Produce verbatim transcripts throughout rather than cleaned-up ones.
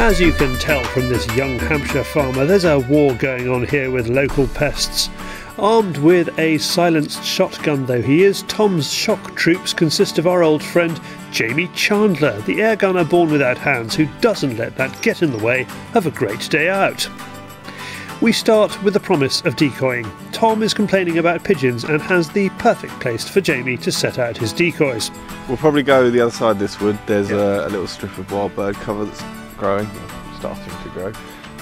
As you can tell from this young Hampshire farmer, there's a war going on here with local pests. Armed with a silenced shotgun though he is, Tom's shock troops consist of our old friend Jamie Chandler, the airgunner born without hands who doesn't let that get in the way of a great day out. We start with the promise of decoying. Tom is complaining about pigeons and has the perfect place for Jamie to set out his decoys. We'll probably go the other side of this wood. There's yeah. a, a little strip of wild bird cover that's growing, starting to grow.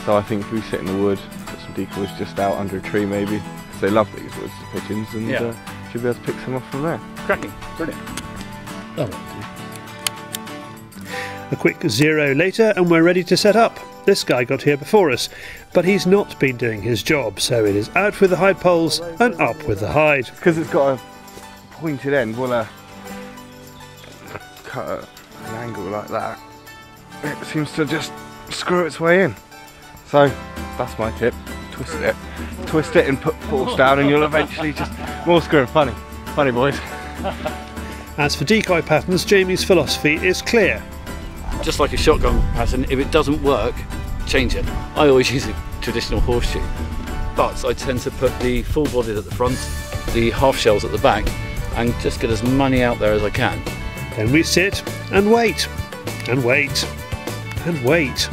So I think if we sit in the wood, put some decoys just out under a tree maybe, because they love these woods, the pigeons, and yeah. uh, should be able to pick some off from there. Cracking, brilliant. Oh. A quick zero later and we're ready to set up. This guy got here before us, but he's not been doing his job, so it is out with the hide poles and up with the hide. Because it's got a pointed end, we'll uh, cut a, an angle like that. It seems to just screw its way in. So that's my tip, twist it. Twist it and put ports down and you'll eventually just... More screwing, funny. Funny boys. As for decoy patterns, Jamie's philosophy is clear. Just like a shotgun pattern, if it doesn't work, change it. I always use a traditional horseshoe, but I tend to put the full bodies at the front, the half shells at the back, and just get as many out there as I can. Then we sit and wait, and wait, and wait.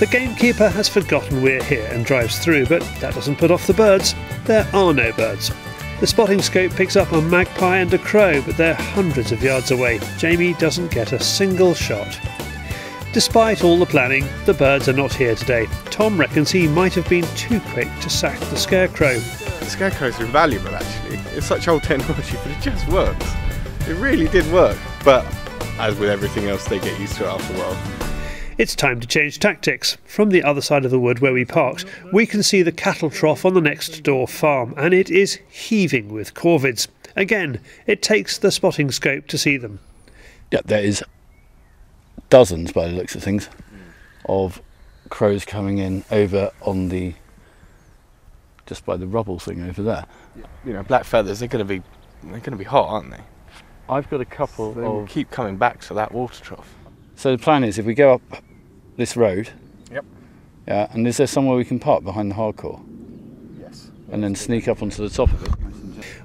The gamekeeper has forgotten we're here and drives through, but that doesn't put off the birds. There are no birds. The spotting scope picks up a magpie and a crow, but they're hundreds of yards away. Jamie doesn't get a single shot. Despite all the planning, the birds are not here today. Tom reckons he might have been too quick to sack the scarecrow. The scarecrow's invaluable actually. It's such old technology, but it just works. It really did work, but as with everything else, they get used to it after a while. It's time to change tactics. From the other side of the wood where we parked, we can see the cattle trough on the next door farm, and it is heaving with corvids. Again, it takes the spotting scope to see them. Yeah, there is dozens, by the looks of things, of crows coming in over on the, just by the rubble thing over there. You know, black feathers, they're going to be, they're going to be hot, aren't they? I've got a couple so of... keep coming back to that water trough. So the plan is, if we go up this road, yep. Yeah, and is there somewhere we can park behind the hardcore? Yes. And then sneak up onto the top of it.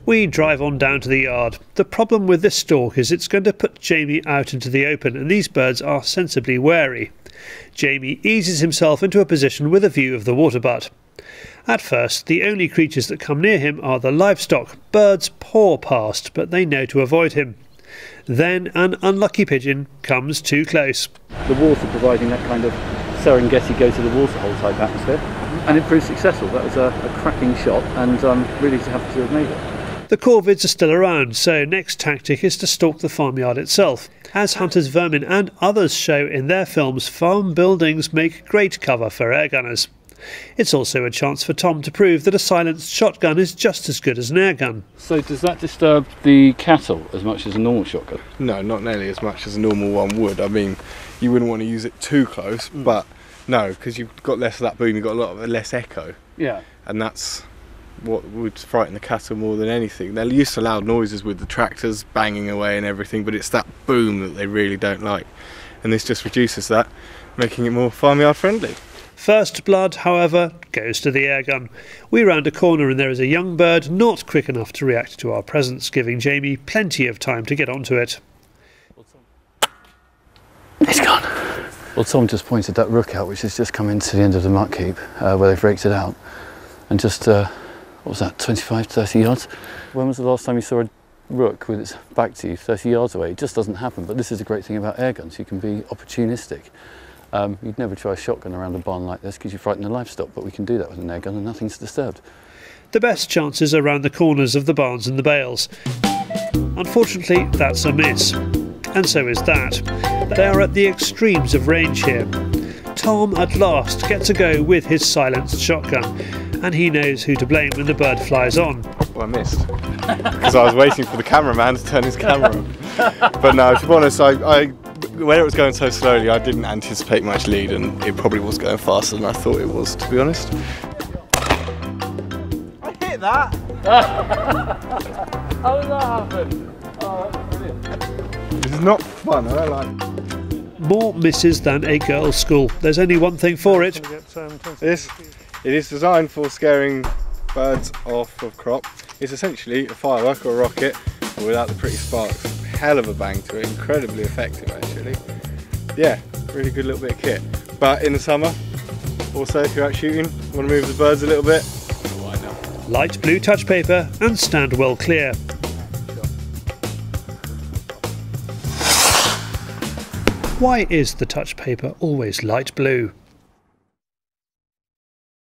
We drive on down to the yard. The problem with this stalk is it's going to put Jamie out into the open, and these birds are sensibly wary. Jamie eases himself into a position with a view of the water butt. At first, the only creatures that come near him are the livestock. Birds paw past, but they know to avoid him. Then an unlucky pigeon comes too close. The water providing that kind of Serengeti go to the waterhole type atmosphere, and it proved successful. That was a, a cracking shot, and I'm um, really happy to have made it. The corvids are still around, so next tactic is to stalk the farmyard itself. As hunters vermin and others show in their films, farm buildings make great cover for airgunners. It's also a chance for Tom to prove that a silenced shotgun is just as good as an airgun. So does that disturb the cattle as much as a normal shotgun? No, not nearly as much as a normal one would. I mean, you wouldn't want to use it too close, mm. but no, because you've got less of that boom, you've got a lot of less echo. Yeah. And that's what would frighten the cattle more than anything. They're used to loud noises with the tractors banging away and everything, but it's that boom that they really don't like. And this just reduces that, making it more farmyard friendly. First blood, however, goes to the airgun. We round a corner and there is a young bird not quick enough to react to our presence, giving Jamie plenty of time to get onto it. It's gone. Well, Tom just pointed that rook out, which has just come into the end of the muck heap, uh, where they've raked it out. And just, uh, what was that, twenty-five, thirty yards? When was the last time you saw a rook with its back to you, thirty yards away? It just doesn't happen, but this is the great thing about airguns. You can be opportunistic. Um, you'd never try a shotgun around a barn like this because you frighten the livestock, but we can do that with an airgun and nothing's disturbed. The best chances are around the corners of the barns and the bales. Unfortunately, that's a miss. And so is that. They are at the extremes of range here. Tom at last gets a go with his silenced shotgun, and he knows who to blame when the bird flies on. Well, I missed, because I was waiting for the cameraman to turn his camera on. But no, to be honest, I... I where it was going so slowly, I didn't anticipate much lead, and it probably was going faster than I thought it was, to be honest. I hit that! How did that happen? Oh, that was brilliant. It's not fun, I don't like it. more misses than a girls' school. There's only one thing for it. This, it is designed for scaring birds off of crop. It's essentially a firework or a rocket without the pretty sparks. Hell of a bang to it, incredibly effective actually. Yeah, really good little bit of kit. But in the summer, also if you're out shooting, want to move the birds a little bit. Light blue touch paper and stand well clear. Why is the touch paper always light blue?